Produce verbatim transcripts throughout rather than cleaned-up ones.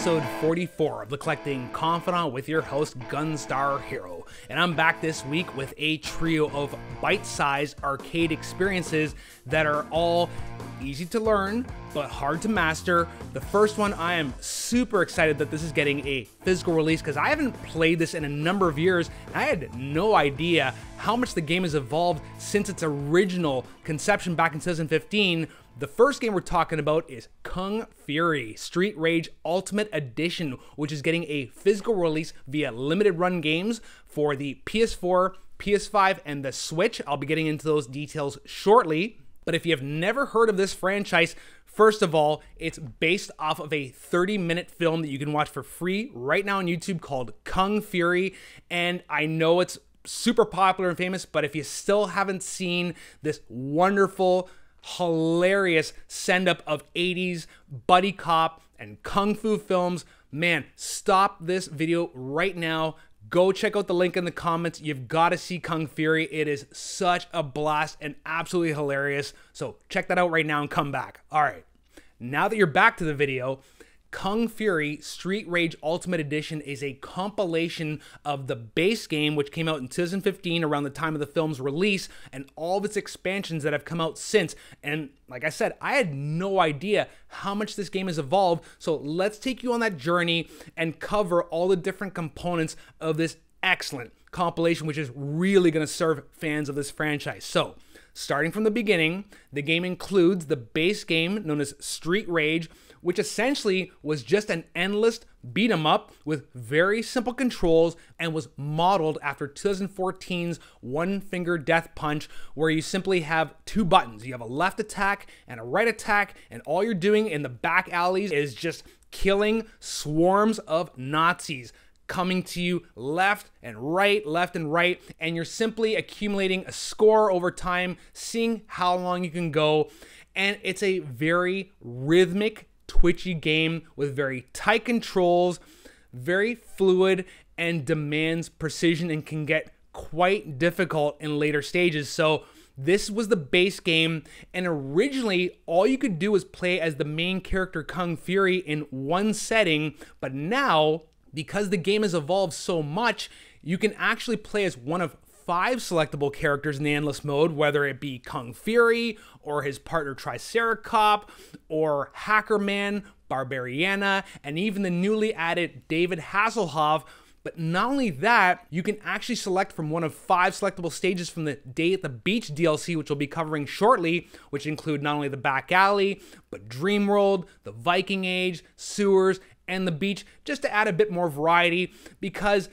episode forty-four of The Collecting Confidant with your host, Gunstar Hero. And I'm back this week with a trio of bite-sized arcade experiences that are all easy to learn, but hard to master. The first one, I am super excited that this is getting a physical release because I haven't played this in a number of years, and I had no idea how much the game has evolved since its original conception back in two thousand fifteen. The first game we're talking about is Kung Fury: Street Rage Ultimate Edition, which is getting a physical release via Limited Run Games for the P S four, P S five, and the Switch. I'll be getting into those details shortly. But if you have never heard of this franchise, first of all, it's based off of a thirty minute film that you can watch for free right now on YouTube called Kung Fury. And I know it's super popular and famous, but if you still haven't seen this wonderful, hilarious send-up of eighties buddy cop and kung fu films, man, stop this video right now. Go check out the link in the comments. You've got to see Kung Fury. It is such a blast and absolutely hilarious. So check that out right now and come back. All right, now that you're back to the video, Kung Fury Street Rage Ultimate Edition is a compilation of the base game, which came out in two thousand fifteen around the time of the film's release, and all of its expansions that have come out since. And like I said, I had no idea how much this game has evolved. So let's take you on that journey and cover all the different components of this excellent compilation, which is really going to serve fans of this franchise. So starting from the beginning, the game includes the base game known as Street Rage, which essentially was just an endless beat 'em up with very simple controls and was modeled after twenty fourteen's One Finger Death Punch, where you simply have two buttons. You have a left attack and a right attack, and all you're doing in the back alleys is just killing swarms of Nazis coming to you left and right, left and right, and you're simply accumulating a score over time, seeing how long you can go. And it's a very rhythmic, twitchy game with very tight controls, very fluid, and demands precision and can get quite difficult in later stages. So this was the base game, and originally all you could do was play as the main character Kung Fury in one setting, but now, because the game has evolved so much, you can actually play as one of five selectable characters in the endless mode, whether it be Kung Fury or his partner Triceracop or Hackerman, Barbariana, and even the newly added David Hasselhoff. But not only that, you can actually select from one of five selectable stages from the Day at the Beach D L C, which we'll be covering shortly, which include not only the Back Alley, but Dream World, the Viking Age, Sewers, and the Beach, just to add a bit more variety, because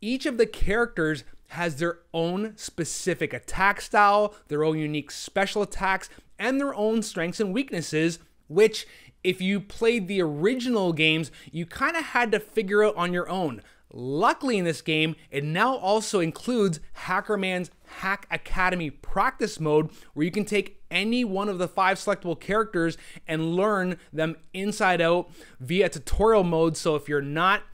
each of the characters has their own specific attack style, their own unique special attacks, and their own strengths and weaknesses, which if you played the original games, you kind of had to figure out on your own. Luckily in this game, it now also includes Hackerman's Hack Academy practice mode, where you can take any one of the five selectable characters and learn them inside out via tutorial mode. So if you're not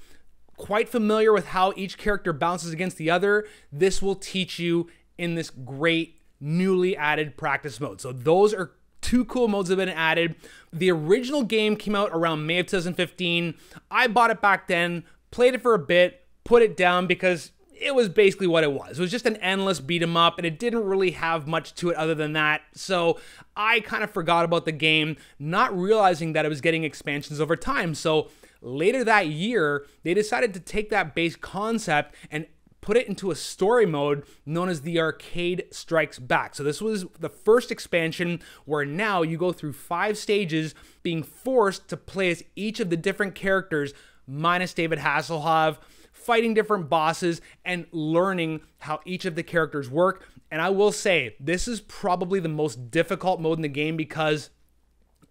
quite familiar with how each character bounces against the other, this will teach you in this great newly added practice mode. So those are two cool modes that have been added. The original game came out around May of two thousand fifteen. I bought it back then, played it for a bit, put it down because it was basically what it was. It was just an endless beat 'em up, and it didn't really have much to it other than that. So I kind of forgot about the game, not realizing that it was getting expansions over time. So later that year, they decided to take that base concept and put it into a story mode known as the Arcade Strikes Back. So this was the first expansion where now you go through five stages, being forced to play as each of the different characters minus David Hasselhoff, fighting different bosses, and learning how each of the characters work. And I will say, this is probably the most difficult mode in the game because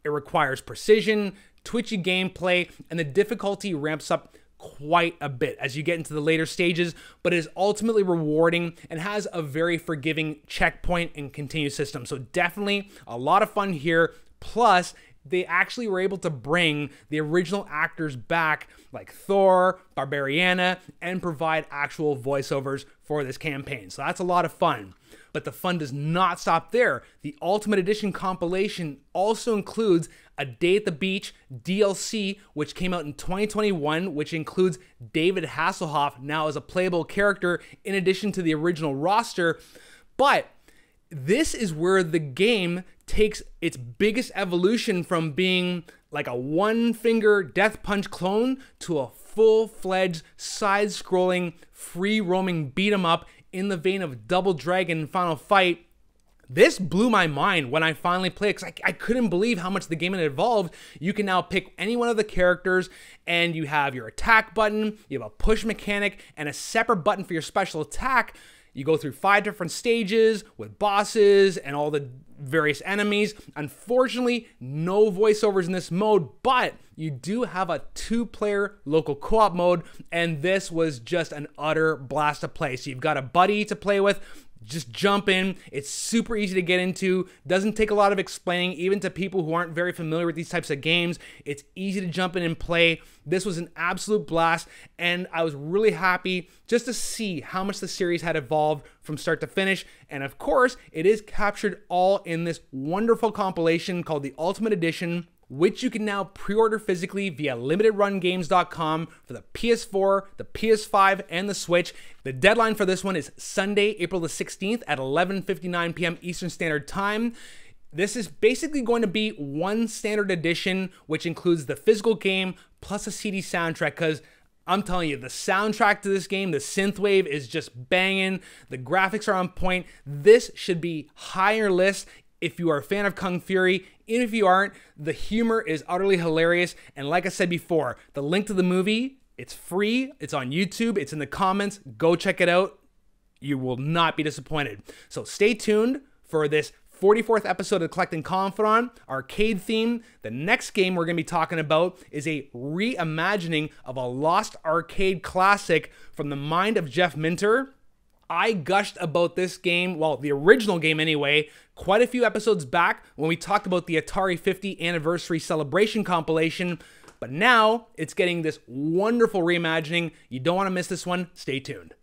it requires precision, twitchy gameplay, and the difficulty ramps up quite a bit as you get into the later stages, but it is ultimately rewarding and has a very forgiving checkpoint and continue system. So definitely a lot of fun here. Plus, they actually were able to bring the original actors back, like Thor, Barbariana, and provide actual voiceovers for this campaign. So that's a lot of fun. But the fun does not stop there. The Ultimate Edition compilation also includes a Day at the Beach D L C, which came out in twenty twenty-one, which includes David Hasselhoff now as a playable character in addition to the original roster. But this is where the game takes its biggest evolution from being like a One Finger Death Punch clone to a full-fledged side-scrolling, free-roaming beat-em-up in the vein of Double Dragon, Final Fight. This blew my mind when I finally played, because I, I couldn't believe how much the game had evolved. You can now pick any one of the characters, and you have your attack button, you have a push mechanic, and a separate button for your special attack. You go through five different stages with bosses and all the various enemies. Unfortunately, no voiceovers in this mode, but you do have a two-player local co-op mode, and this was just an utter blast to play. So you've got a buddy to play with. Just jump in. It's super easy to get into. Doesn't take a lot of explaining, even to people who aren't very familiar with these types of games. It's easy to jump in and play. This was an absolute blast, and I was really happy just to see how much the series had evolved from start to finish. And of course, it is captured all in this wonderful compilation called the Ultimate Edition, which you can now pre-order physically via limited run games dot com for the P S four, the P S five, and the Switch. The deadline for this one is Sunday, April the sixteenth at eleven fifty-nine p m Eastern Standard Time. This is basically going to be one standard edition, which includes the physical game plus a C D soundtrack, because I'm telling you, the soundtrack to this game, the synthwave is just banging. The graphics are on point. This should be higher list. If you are a fan of Kung Fury, even if you aren't, the humor is utterly hilarious. And like I said before, the link to the movie, it's free, it's on YouTube, it's in the comments. Go check it out. You will not be disappointed. So stay tuned for this forty-fourth episode of The Collecting Confidant, arcade theme. The next game we're going to be talking about is a reimagining of a lost arcade classic from the mind of Jeff Minter. I gushed about this game, well, the original game anyway, quite a few episodes back when we talked about the Atari fifty Anniversary Celebration compilation, but now it's getting this wonderful reimagining. You don't want to miss this one. Stay tuned.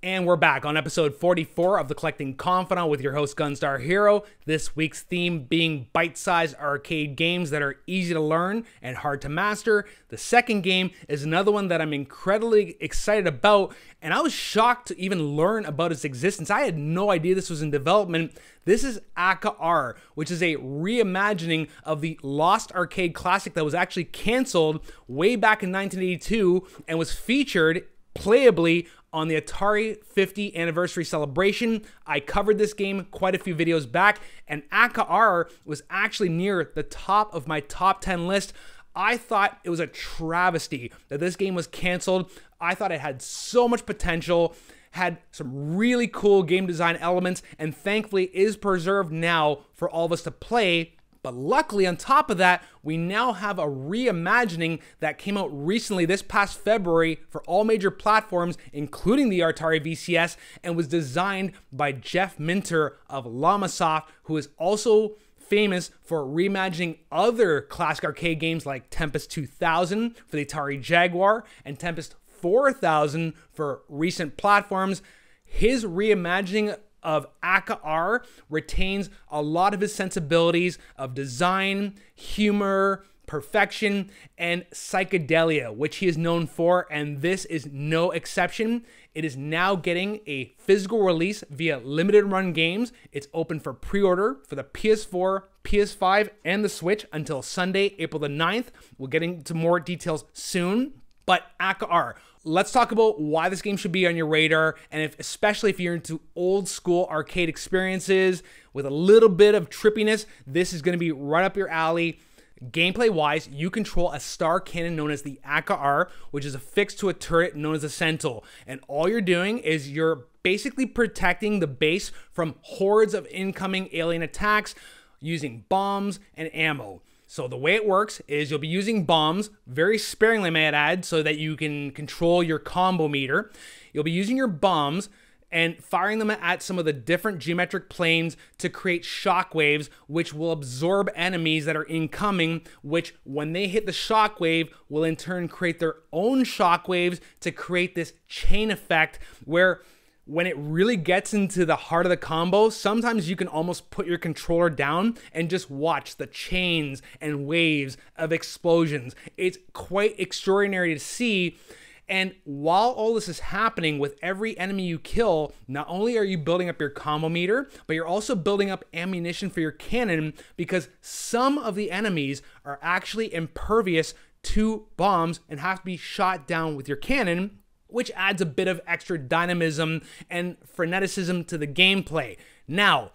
And we're back on episode forty-four of The Collecting Confidant with your host, Gunstar Hero. This week's theme being bite-sized arcade games that are easy to learn and hard to master. The second game is another one that I'm incredibly excited about, and I was shocked to even learn about its existence. I had no idea this was in development. This is Akka Arrh, which is a reimagining of the lost arcade classic that was actually canceled way back in nineteen eighty-two and was featured playably on the Atari fifty Anniversary Celebration. I covered this game quite a few videos back, and Akka Arrh was actually near the top of my top ten list. I thought it was a travesty that this game was canceled. I thought it had so much potential, had some really cool game design elements, and thankfully is preserved now for all of us to play. But luckily, on top of that, we now have a reimagining that came out recently this past February for all major platforms, including the Atari V C S, and was designed by Jeff Minter of Llamasoft, who is also famous for reimagining other classic arcade games like Tempest two thousand for the Atari Jaguar and Tempest four thousand for recent platforms. His reimagining of Akka Arrh retains a lot of his sensibilities of design, humor, perfection, and psychedelia, which he is known for, and this is no exception. It is now getting a physical release via Limited Run Games. It's open for pre-order for the P S four, P S five, and the Switch until Sunday, April the ninth. We'll get into more details soon, but Akka Arrh. Let's talk about why this game should be on your radar, and if, especially if you're into old school arcade experiences with a little bit of trippiness, this is going to be right up your alley. Gameplay-wise, you control a star cannon known as the Akka Arrh, which is affixed to a turret known as a sentinel, and all you're doing is you're basically protecting the base from hordes of incoming alien attacks using bombs and ammo. So the way it works is you'll be using bombs, very sparingly I might add, so that you can control your combo meter. You'll be using your bombs and firing them at some of the different geometric planes to create shockwaves, which will absorb enemies that are incoming, which when they hit the shockwave will in turn create their own shockwaves to create this chain effect where when it really gets into the heart of the combo, sometimes you can almost put your controller down and just watch the chains and waves of explosions. It's quite extraordinary to see. And while all this is happening with every enemy you kill, not only are you building up your combo meter, but you're also building up ammunition for your cannon, because some of the enemies are actually impervious to bombs and have to be shot down with your cannon, which adds a bit of extra dynamism and freneticism to the gameplay. Now,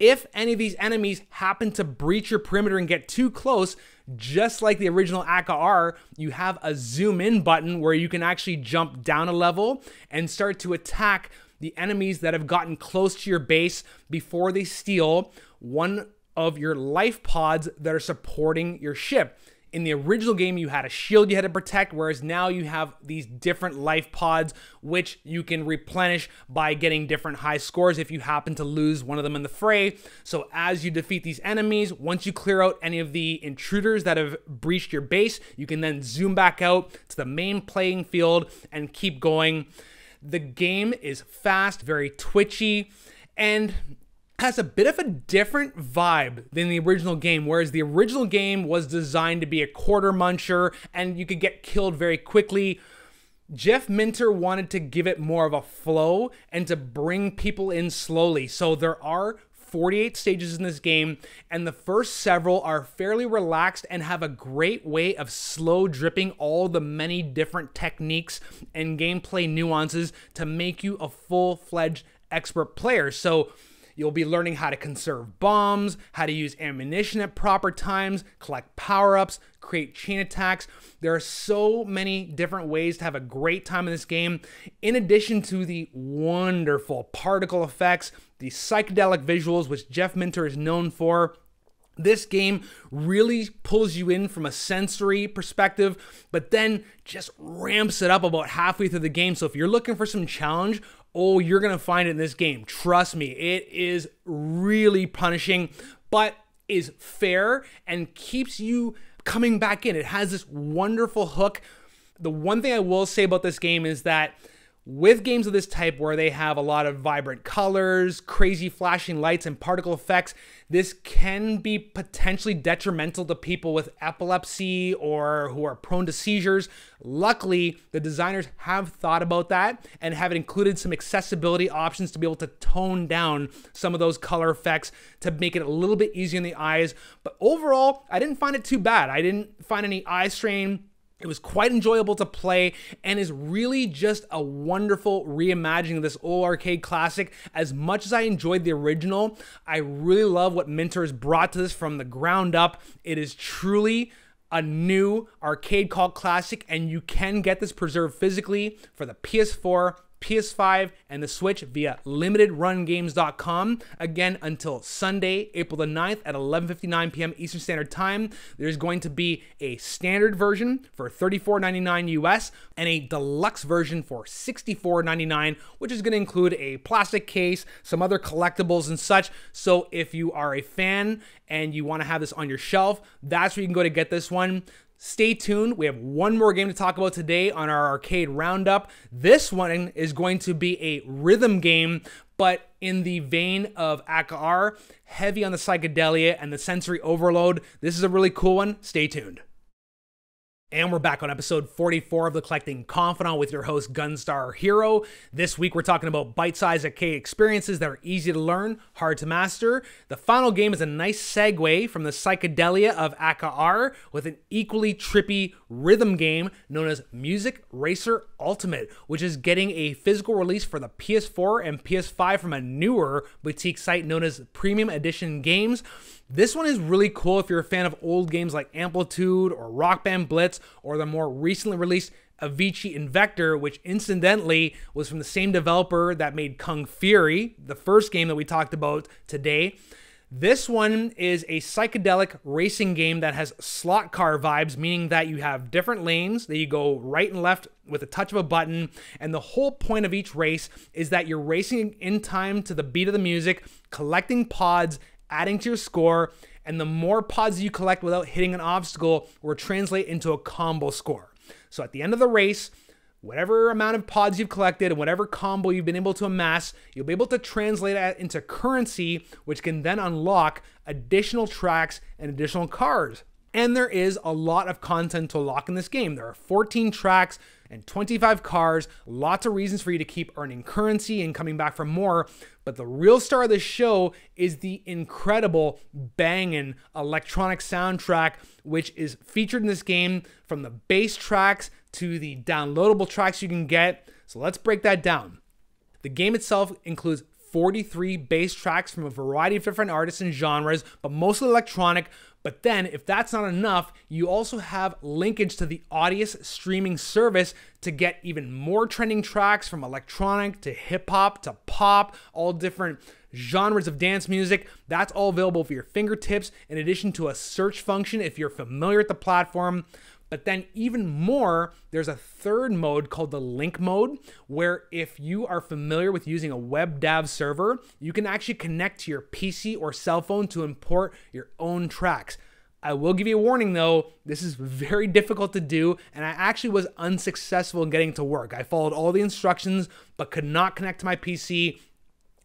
if any of these enemies happen to breach your perimeter and get too close, just like the original Akka Arrh, you have a zoom in button where you can actually jump down a level and start to attack the enemies that have gotten close to your base before they steal one of your life pods that are supporting your ship. In the original game, you had a shield you had to protect, whereas now you have these different life pods, which you can replenish by getting different high scores if you happen to lose one of them in the fray. So as you defeat these enemies, once you clear out any of the intruders that have breached your base, you can then zoom back out to the main playing field and keep going. The game is fast, very twitchy, and has a bit of a different vibe than the original game, whereas the original game was designed to be a quarter muncher and you could get killed very quickly. Jeff Minter wanted to give it more of a flow and to bring people in slowly. So there are forty-eight stages in this game, and the first several are fairly relaxed and have a great way of slow dripping all the many different techniques and gameplay nuances to make you a full-fledged expert player. So you'll be learning how to conserve bombs, how to use ammunition at proper times, collect power-ups, create chain attacks. There are so many different ways to have a great time in this game. In addition to the wonderful particle effects, the psychedelic visuals, which Jeff Minter is known for, this game really pulls you in from a sensory perspective, but then just ramps it up about halfway through the game. So if you're looking for some challenge, oh, you're going to find it in this game. Trust me, it is really punishing, but is fair and keeps you coming back in. It has this wonderful hook. The one thing I will say about this game is that with games of this type where they have a lot of vibrant colors, crazy flashing lights, and particle effects, this can be potentially detrimental to people with epilepsy or who are prone to seizures. Luckily, the designers have thought about that and have included some accessibility options to be able to tone down some of those color effects to make it a little bit easier in the eyes. But overall, I didn't find it too bad. I didn't find any eye strain. It was quite enjoyable to play and is really just a wonderful reimagining of this old arcade classic. As much as I enjoyed the original, I really love what Minter has brought to this from the ground up. It is truly a new arcade cult classic, and you can get this preserved physically for the P S four, P S five, and the Switch via limited run games dot com. Again, until Sunday, April the ninth at eleven fifty-nine p m Eastern Standard Time, there's going to be a standard version for thirty-four ninety-nine U S and a deluxe version for sixty-four ninety-nine, which is going to include a plastic case, some other collectibles and such. So if you are a fan and you want to have this on your shelf, that's where you can go to get this one. Stay tuned. We have one more game to talk about today on our arcade roundup. This one is going to be a rhythm game, but in the vein of Akka Arrh, heavy on the psychedelia and the sensory overload. This is a really cool one. Stay tuned. And we're back on episode forty-four of The Collecting Confidant with your host, Gunstar Hero. This week, we're talking about bite-sized arcade experiences that are easy to learn, hard to master. The final game is a nice segue from the psychedelia of Akka Arrh with an equally trippy rhythm game known as Music Racer Ultimate, which is getting a physical release for the P S four and P S five from a newer boutique site known as Premium Edition Games. This one is really cool if you're a fan of old games like Amplitude or Rock Band Blitz or the more recently released Avicii Invector, which incidentally was from the same developer that made Kung Fury, the first game that we talked about today. This one is a psychedelic racing game that has slot car vibes, meaning that you have different lanes that you go right and left with a touch of a button, and the whole point of each race is that you're racing in time to the beat of the music, collecting pods, adding to your score, and the more pods you collect without hitting an obstacle will translate into a combo score. So at the end of the race, whatever amount of pods you've collected and whatever combo you've been able to amass, you'll be able to translate that into currency, which can then unlock additional tracks and additional cars. And there is a lot of content to unlock in this game. There are fourteen tracks and twenty-five cars, lots of reasons for you to keep earning currency and coming back for more. But the real star of the show is the incredible banging electronic soundtrack, which is featured in this game, from the bass tracks to the downloadable tracks you can get. So let's break that down. The game itself includes forty-three bass tracks from a variety of different artists and genres, but mostly electronic. But then, if that's not enough, you also have linkage to the Audius streaming service to get even more trending tracks, from electronic to hip-hop to pop, all different genres of dance music. That's all available for your fingertips, in addition to a search function if you're familiar with the platform. But then even more, there's a third mode called the link mode, where if you are familiar with using a WebDAV server, you can actually connect to your P C or cell phone to import your own tracks. I will give you a warning though, this is very difficult to do, and I actually was unsuccessful in getting it to work. I followed all the instructions, but could not connect to my P C.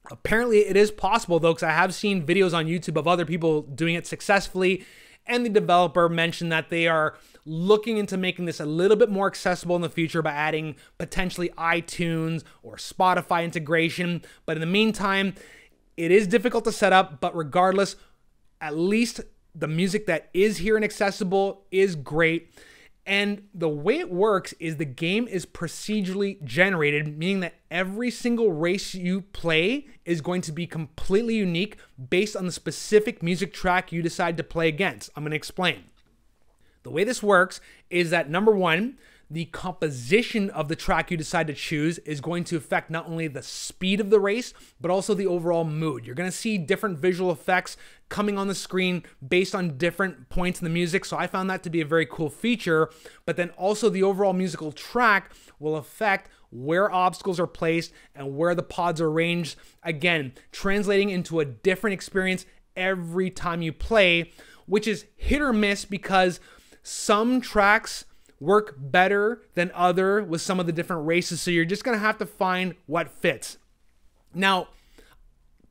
Apparently it is possible though, because I have seen videos on YouTube of other people doing it successfully, and the developer mentioned that they are looking into making this a little bit more accessible in the future by adding potentially iTunes or Spotify integration. But in the meantime, it is difficult to set up, but regardless, at least the music that is here and accessible is great. And the way it works is the game is procedurally generated, meaning that every single race you play is going to be completely unique based on the specific music track you decide to play against. I'm going to explain. The way this works is that, number one, the composition of the track you decide to choose is going to affect not only the speed of the race, but also the overall mood. You're going to see different visual effects coming on the screen based on different points in the music. So I found that to be a very cool feature. But then also the overall musical track will affect where obstacles are placed and where the pods are arranged. Again, translating into a different experience every time you play, which is hit or miss because some tracks work better than other with some of the different races. So you're just going to have to find what fits. Now,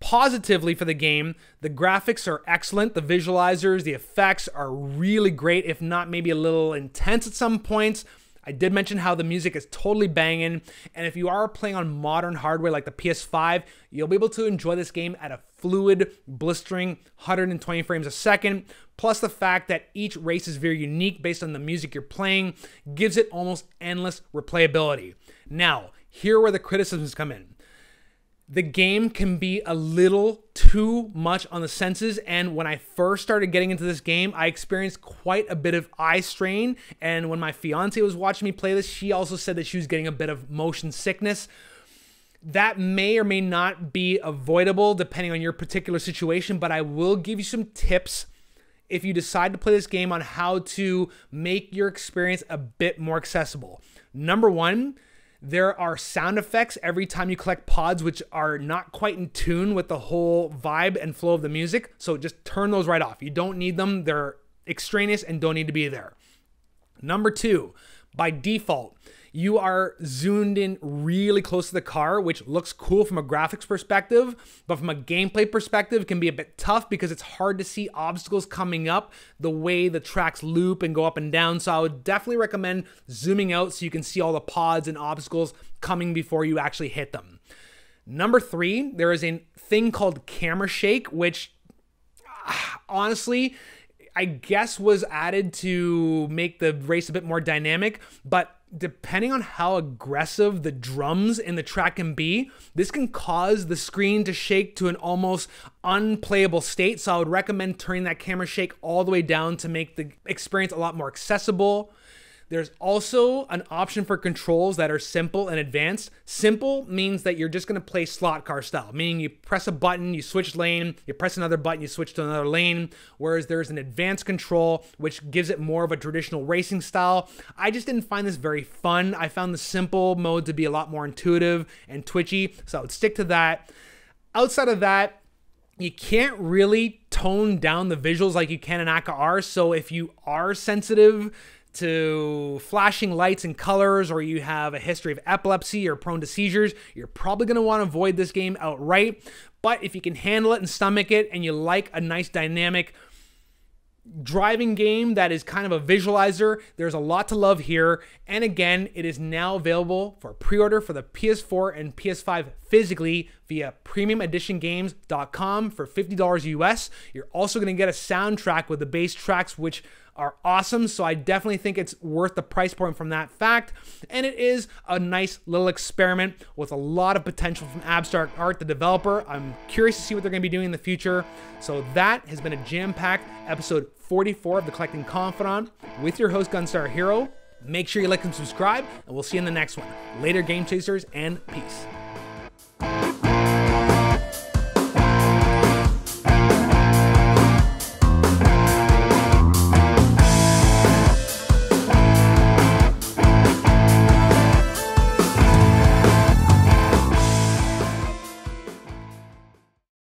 positively for the game, the graphics are excellent. The visualizers, the effects are really great, if not maybe a little intense at some points. I did mention how the music is totally banging. And if you are playing on modern hardware like the P S five, you'll be able to enjoy this game at a fluid, blistering one hundred twenty frames a second. Plus the fact that each race is very unique based on the music you're playing gives it almost endless replayability. Now, here are where the criticisms come in. The game can be a little too much on the senses, and when I first started getting into this game, I experienced quite a bit of eye strain, and when my fiance was watching me play this, she also said that she was getting a bit of motion sickness. That may or may not be avoidable depending on your particular situation, but I will give you some tips if you decide to play this game on how to make your experience a bit more accessible. Number one, there are sound effects every time you collect pods, which are not quite in tune with the whole vibe and flow of the music. So just turn those right off. You don't need them. They're extraneous and don't need to be there. Number two, by default, you are zoomed in really close to the car, which looks cool from a graphics perspective, but from a gameplay perspective can be a bit tough because it's hard to see obstacles coming up the way the tracks loop and go up and down. So I would definitely recommend zooming out so you can see all the pods and obstacles coming before you actually hit them. Number three, there is a thing called camera shake, which honestly, I guess was added to make the race a bit more dynamic, but depending on how aggressive the drums in the track can be, this can cause the screen to shake to an almost unplayable state. So I would recommend turning that camera shake all the way down to make the experience a lot more accessible. There's also an option for controls that are simple and advanced. Simple means that you're just going to play slot car style, meaning you press a button, you switch lane, you press another button, you switch to another lane, whereas there's an advanced control, which gives it more of a traditional racing style. I just didn't find this very fun. I found the simple mode to be a lot more intuitive and twitchy, so I would stick to that. Outside of that, you can't really tone down the visuals like you can in Akka Arrh, so if you are sensitive to flashing lights and colors, or you have a history of epilepsy or prone to seizures, you're probably going to want to avoid this game outright. But if you can handle it and stomach it, and you like a nice dynamic driving game that is kind of a visualizer, there's a lot to love here. And again, it is now available for pre-order for the P S four and P S five physically via premium edition games dot com for fifty dollars U S. You're also going to get a soundtrack with the bass tracks, which are awesome, so I definitely think it's worth the price point from that fact. And it is a nice little experiment with a lot of potential from Abstract Art, the developer. I'm curious to see what they're going to be doing in the future. So that has been a jam-packed episode forty-four of The Collecting Confidant with your host, Gunstar Hero. Make sure you like and subscribe, and we'll see you in the next one. Later, Game Chasers, and peace.